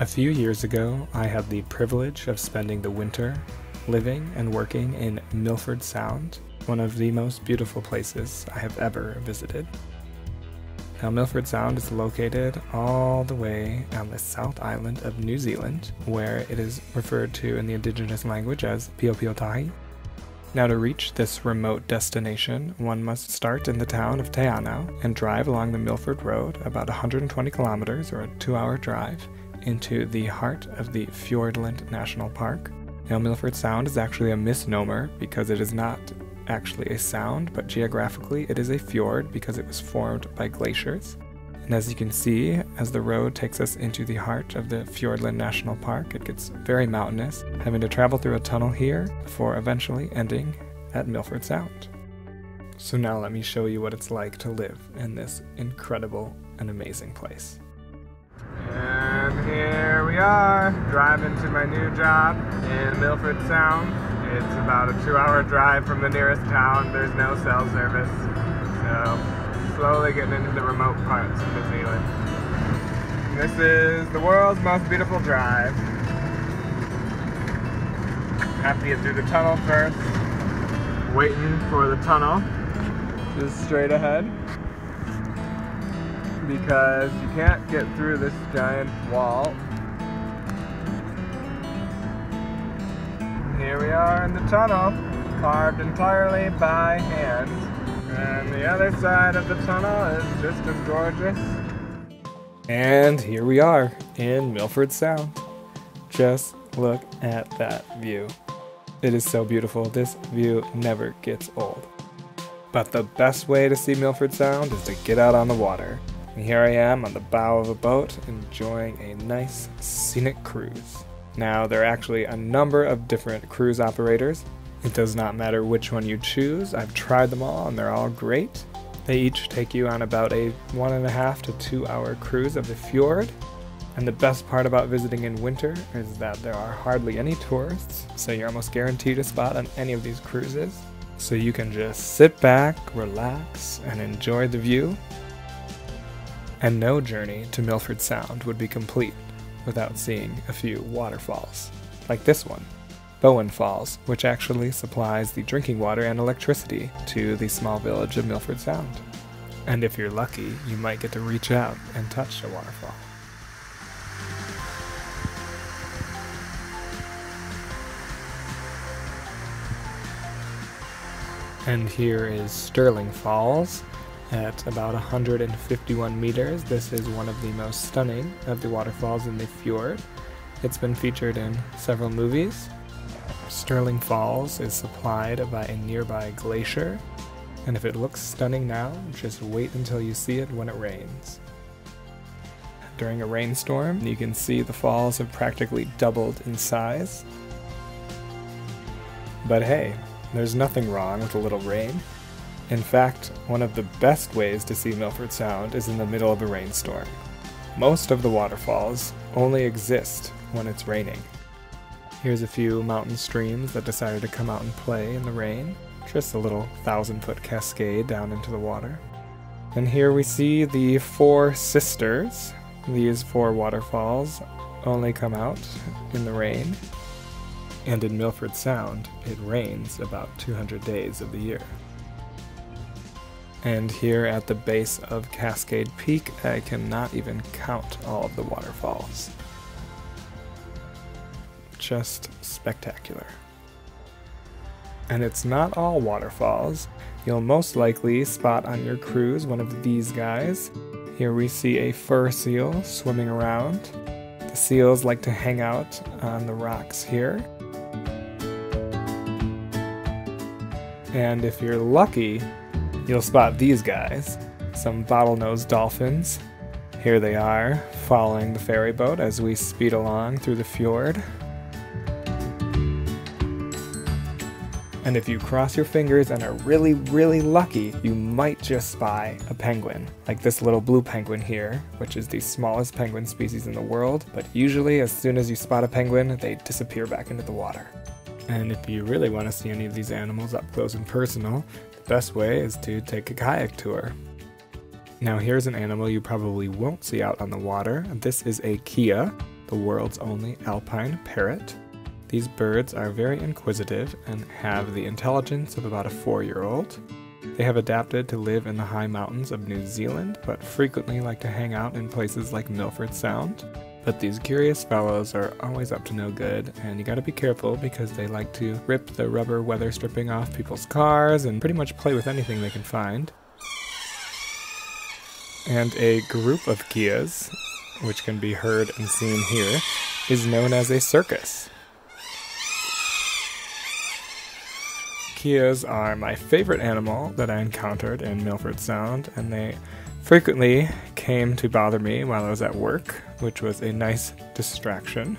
A few years ago, I had the privilege of spending the winter living and working in Milford Sound, one of the most beautiful places I have ever visited. Now, Milford Sound is located all the way on the South Island of New Zealand, where it is referred to in the indigenous language as Piopiotahi. Now, to reach this remote destination, one must start in the town of Te Anau and drive along the Milford Road about 120 kilometers, or a 2-hour drive, into the heart of the Fiordland National Park. Now, Milford Sound is actually a misnomer because it is not actually a sound, but geographically it is a fjord because it was formed by glaciers. And as you can see, as the road takes us into the heart of the Fiordland National Park, it gets very mountainous, having to travel through a tunnel here before eventually ending at Milford Sound. So now let me show you what it's like to live in this incredible and amazing place. And here we are, driving to my new job in Milford Sound. It's about a 2-hour drive from the nearest town. There's no cell service, so slowly getting into the remote parts of New Zealand. This is the world's most beautiful drive. Have to get through the tunnel first. Waiting for the tunnel. Just straight ahead. Because you can't get through this giant wall. Here we are in the tunnel, carved entirely by hand. And the other side of the tunnel is just as gorgeous. And here we are in Milford Sound. Just look at that view. It is so beautiful. This view never gets old. But the best way to see Milford Sound is to get out on the water. And here I am on the bow of a boat enjoying a nice scenic cruise. Now, there are actually a number of different cruise operators. It does not matter which one you choose. I've tried them all and they're all great. They each take you on about a 1.5 to 2 hour cruise of the fjord. And the best part about visiting in winter is that there are hardly any tourists, so you're almost guaranteed a spot on any of these cruises. So you can just sit back, relax, and enjoy the view. And no journey to Milford Sound would be complete without seeing a few waterfalls, like this one, Bowen Falls, which actually supplies the drinking water and electricity to the small village of Milford Sound. And if you're lucky, you might get to reach out and touch a waterfall. And here is Stirling Falls. At about 151 meters, this is one of the most stunning of the waterfalls in the fjord. It's been featured in several movies. Stirling Falls is supplied by a nearby glacier, and if it looks stunning now, just wait until you see it when it rains. During a rainstorm, you can see the falls have practically doubled in size. But hey, there's nothing wrong with a little rain. In fact, one of the best ways to see Milford Sound is in the middle of a rainstorm. Most of the waterfalls only exist when it's raining. Here's a few mountain streams that decided to come out and play in the rain. Just a little 1,000-foot cascade down into the water. And here we see the Four Sisters. These four waterfalls only come out in the rain. And in Milford Sound, it rains about 200 days of the year. And here at the base of Cascade Peak, I cannot even count all of the waterfalls. Just spectacular. And it's not all waterfalls. You'll most likely spot on your cruise one of these guys. Here we see a fur seal swimming around. The seals like to hang out on the rocks here. And if you're lucky, you'll spot these guys, some bottlenose dolphins. Here they are, following the ferry boat as we speed along through the fjord. And if you cross your fingers and are really, really lucky, you might just spy a penguin, like this little blue penguin here, which is the smallest penguin species in the world, but usually as soon as you spot a penguin, they disappear back into the water. And if you really want to see any of these animals up close and personal, the best way is to take a kayak tour. Now here's an animal you probably won't see out on the water. This is a kea. the world's only alpine parrot. These birds are very inquisitive and have the intelligence of about a 4-year-old. They have adapted to live in the high mountains of New Zealand, but frequently like to hang out in places like Milford Sound. But these curious fellows are always up to no good, and you gotta be careful because they like to rip the rubber weather stripping off people's cars and pretty much play with anything they can find. And a group of gias, which can be heard and seen here, is known as a circus. Gias are my favorite animal that I encountered in Milford Sound, and they frequently came to bother me while I was at work, which was a nice distraction.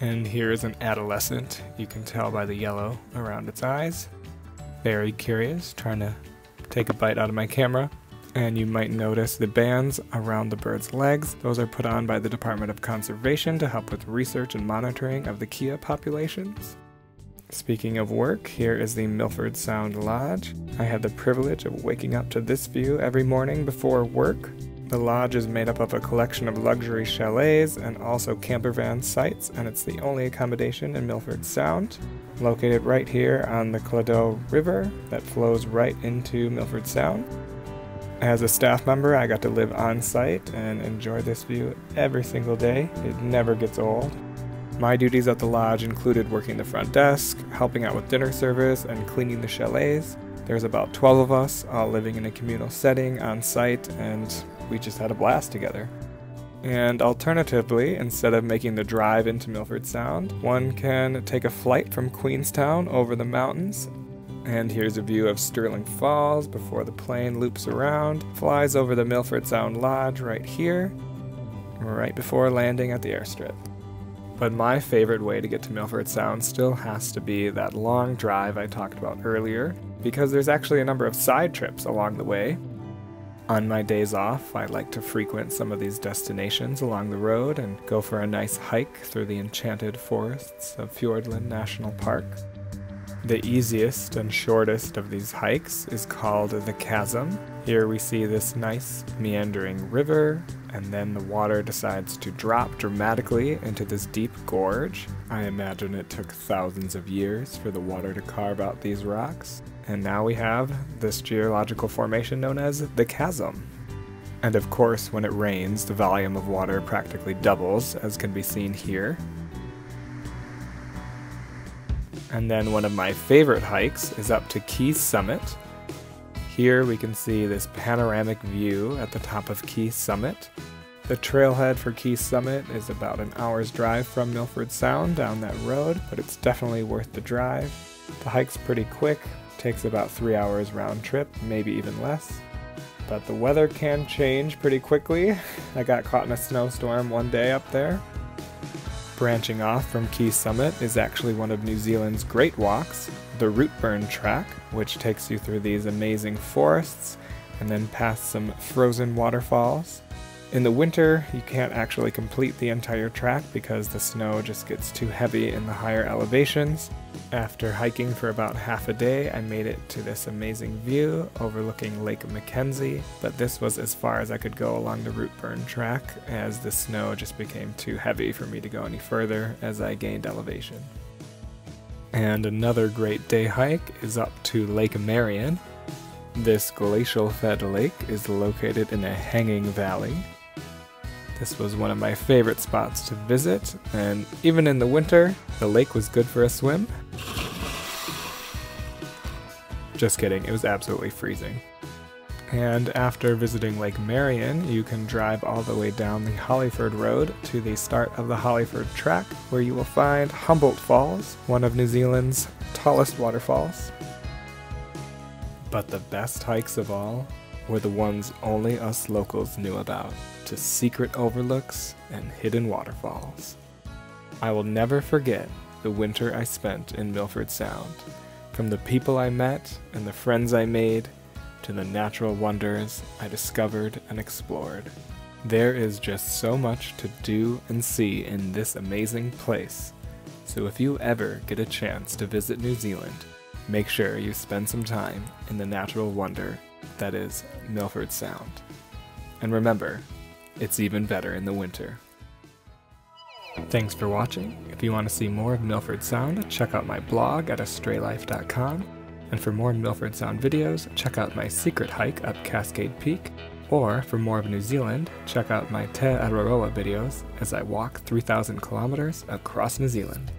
And here is an adolescent. You can tell by the yellow around its eyes. Very curious, trying to take a bite out of my camera. And you might notice the bands around the bird's legs. Those are put on by the Department of Conservation to help with research and monitoring of the Kia populations. Speaking of work, here is the Milford Sound Lodge. I had the privilege of waking up to this view every morning before work. The lodge is made up of a collection of luxury chalets and also campervan sites, and it's the only accommodation in Milford Sound. Located right here on the Cladeau River that flows right into Milford Sound. As a staff member, I got to live on site and enjoy this view every single day. It never gets old. My duties at the lodge included working the front desk, helping out with dinner service, and cleaning the chalets. There's about 12 of us, all living in a communal setting on site, and we just had a blast together. And alternatively, instead of making the drive into Milford Sound, one can take a flight from Queenstown over the mountains. And here's a view of Stirling Falls before the plane loops around, flies over the Milford Sound Lodge right here, right before landing at the airstrip. But my favorite way to get to Milford Sound still has to be that long drive I talked about earlier, because there's actually a number of side trips along the way. On my days off, I like to frequent some of these destinations along the road and go for a nice hike through the enchanted forests of Fiordland National Park. The easiest and shortest of these hikes is called the Chasm. Here we see this nice meandering river, and then the water decides to drop dramatically into this deep gorge. I imagine it took thousands of years for the water to carve out these rocks, and now we have this geological formation known as the Chasm. And of course, when it rains, the volume of water practically doubles, as can be seen here. And then one of my favorite hikes is up to Key Summit. Here we can see this panoramic view at the top of Key Summit. The trailhead for Key Summit is about an hour's drive from Milford Sound down that road, but it's definitely worth the drive. The hike's pretty quick, takes about 3 hours round trip, maybe even less. But the weather can change pretty quickly. I got caught in a snowstorm one day up there. Branching off from Key Summit is actually one of New Zealand's great walks, the Routeburn Track, which takes you through these amazing forests and then past some frozen waterfalls. In the winter, you can't actually complete the entire track because the snow just gets too heavy in the higher elevations. After hiking for about half a day, I made it to this amazing view overlooking Lake Mackenzie, but this was as far as I could go along the Routeburn Track as the snow just became too heavy for me to go any further as I gained elevation. And another great day hike is up to Lake Marian. This glacial-fed lake is located in a hanging valley. This was one of my favorite spots to visit, and even in the winter, the lake was good for a swim. Just kidding, it was absolutely freezing. And after visiting Lake Marian, you can drive all the way down the Hollyford Road to the start of the Hollyford Track, where you will find Humboldt Falls, one of New Zealand's tallest waterfalls. But the best hikes of all were the ones only us locals knew about, to secret overlooks and hidden waterfalls. I will never forget the winter I spent in Milford Sound, from the people I met and the friends I made, to the natural wonders I discovered and explored. There is just so much to do and see in this amazing place, so if you ever get a chance to visit New Zealand, make sure you spend some time in the natural wonder that is Milford Sound. And remember, it's even better in the winter. Thanks for watching. If you want to see more of Milford Sound, check out my blog at astraylife.com, and for more Milford Sound videos, check out my secret hike up Cascade Peak, or for more of New Zealand, check out my Te Araroa videos as I walk 3,000 kilometers across New Zealand.